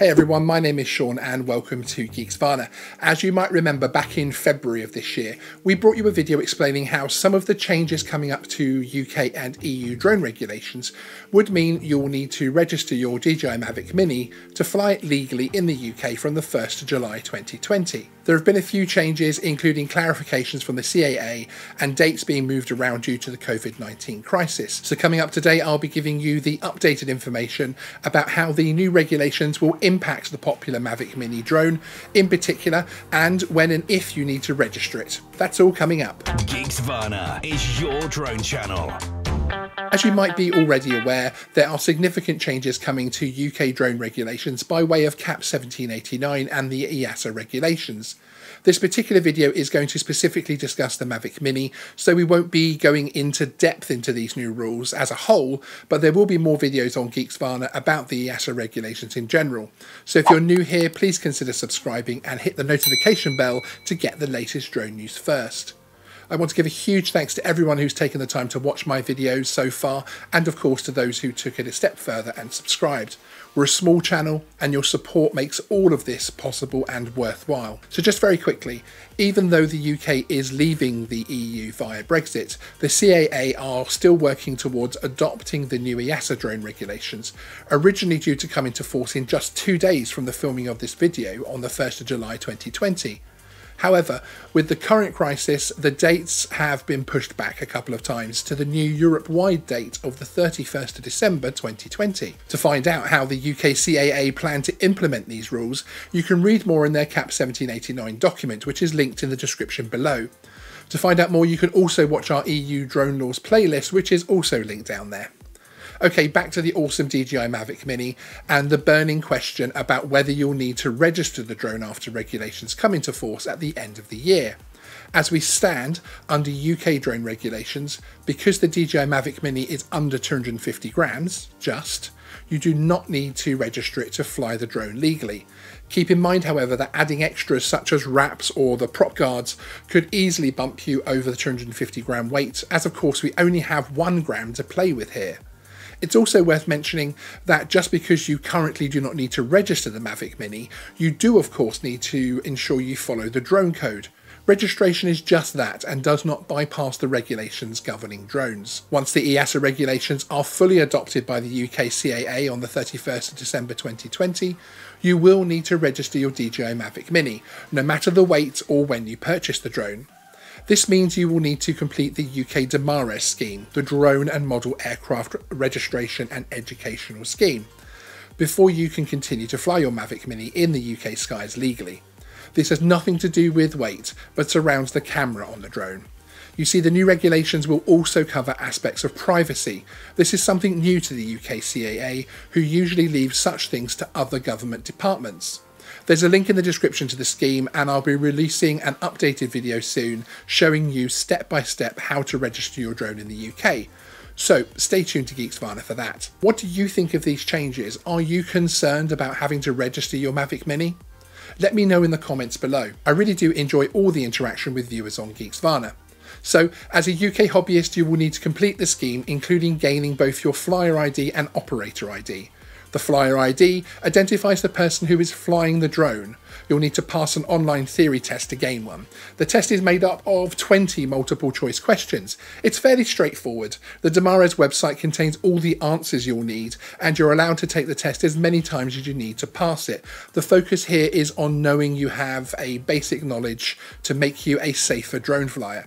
Hey everyone, my name is Sean and welcome to Geeksvana. As you might remember, back in February of this year, we brought you a video explaining how some of the changes coming up to UK and EU drone regulations would mean you'll need to register your DJI Mavic Mini to fly legally in the UK from the 1st of July 2020. There have been a few changes, including clarifications from the CAA and dates being moved around due to the COVID-19 crisis. So coming up today, I'll be giving you the updated information about how the new regulations will impact the popular Mavic Mini drone in particular, and when and if you need to register it. That's all coming up. Geeksvana is your drone channel. As you might be already aware, there are significant changes coming to UK drone regulations by way of CAP 1789 and the EASA regulations. This particular video is going to specifically discuss the Mavic Mini, so we won't be going into depth into these new rules as a whole, but there will be more videos on Geeksvana about the EASA regulations in general. So if you're new here, please consider subscribing and hit the notification bell to get the latest drone news first. I want to give a huge thanks to everyone who's taken the time to watch my videos so far, and of course to those who took it a step further and subscribed. We're a small channel and your support makes all of this possible and worthwhile. So just very quickly, even though the UK is leaving the EU via Brexit, the CAA are still working towards adopting the new EASA drone regulations, originally due to come into force in just 2 days from the filming of this video on the 1st of July 2020. However, with the current crisis, the dates have been pushed back a couple of times to the new Europe-wide date of the 31st of December 2020. To find out how the UK CAA plan to implement these rules, you can read more in their CAP 1789 document, which is linked in the description below. To find out more, you can also watch our EU Drone Laws playlist, which is also linked down there. Okay, back to the awesome DJI Mavic Mini and the burning question about whether you'll need to register the drone after regulations come into force at the end of the year. As we stand, under UK drone regulations, because the DJI Mavic Mini is under 250 grams, just, you do not need to register it to fly the drone legally. Keep in mind, however, that adding extras such as wraps or the prop guards could easily bump you over the 250 gram weight, as of course we only have 1 gram to play with here. It's also worth mentioning that just because you currently do not need to register the Mavic Mini, you do of course need to ensure you follow the drone code. Registration is just that and does not bypass the regulations governing drones. Once the EASA regulations are fully adopted by the UK CAA on the 31st of December 2020, you will need to register your DJI Mavic Mini, no matter the weight or when you purchase the drone. This means you will need to complete the UK DMARES scheme, the Drone and Model Aircraft Registration and Educational Scheme, before you can continue to fly your Mavic Mini in the UK skies legally. This has nothing to do with weight, but surrounds the camera on the drone. You see, the new regulations will also cover aspects of privacy. This is something new to the UK CAA, who usually leave such things to other government departments. There's a link in the description to the scheme, and I'll be releasing an updated video soon showing you step by step how to register your drone in the UK. So stay tuned to Geeksvana for that. What do you think of these changes? Are you concerned about having to register your Mavic Mini? Let me know in the comments below. I really do enjoy all the interaction with viewers on Geeksvana. So, as a UK hobbyist, you will need to complete the scheme, including gaining both your flyer ID and operator ID. The flyer ID identifies the person who is flying the drone. You'll need to pass an online theory test to gain one. The test is made up of 20 multiple choice questions. It's fairly straightforward. The DMARES website contains all the answers you'll need, and you're allowed to take the test as many times as you need to pass it. The focus here is on knowing you have a basic knowledge to make you a safer drone flyer.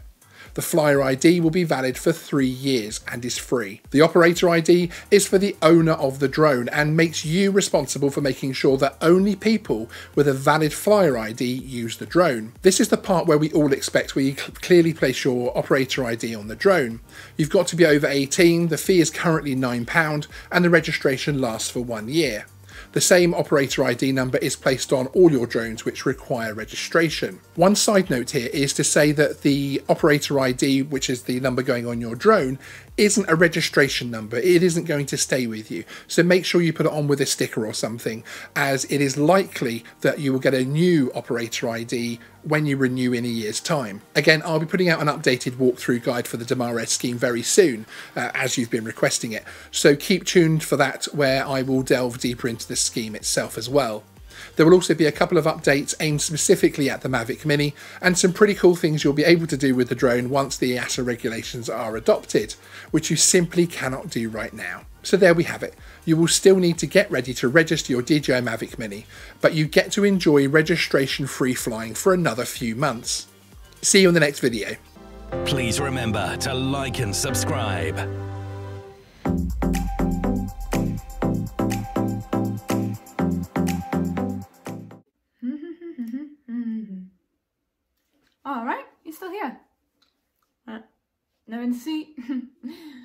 The flyer ID will be valid for 3 years and is free. The operator ID is for the owner of the drone and makes you responsible for making sure that only people with a valid flyer ID use the drone. This is the part where we all expect, where you clearly place your operator ID on the drone. You've got to be over 18, the fee is currently £9, and the registration lasts for 1 year. The same operator ID number is placed on all your drones which require registration. One side note here is to say that the operator ID, which is the number going on your drone, isn't a registration number. It isn't going to stay with you. So make sure you put it on with a sticker or something, as it is likely that you will get a new operator ID when you renew in a year's time. Again, I'll be putting out an updated walkthrough guide for the DMARES scheme very soon, as you've been requesting it. So keep tuned for that, where I will delve deeper into the scheme itself as well. There will also be a couple of updates aimed specifically at the Mavic Mini and some pretty cool things you'll be able to do with the drone once the EASA regulations are adopted, which you simply cannot do right now. So there we have it. You will still need to get ready to register your DJI Mavic Mini, but you get to enjoy registration-free flying for another few months. See you in the next video. Please remember to like and subscribe. All right, you're still here. No in the seat.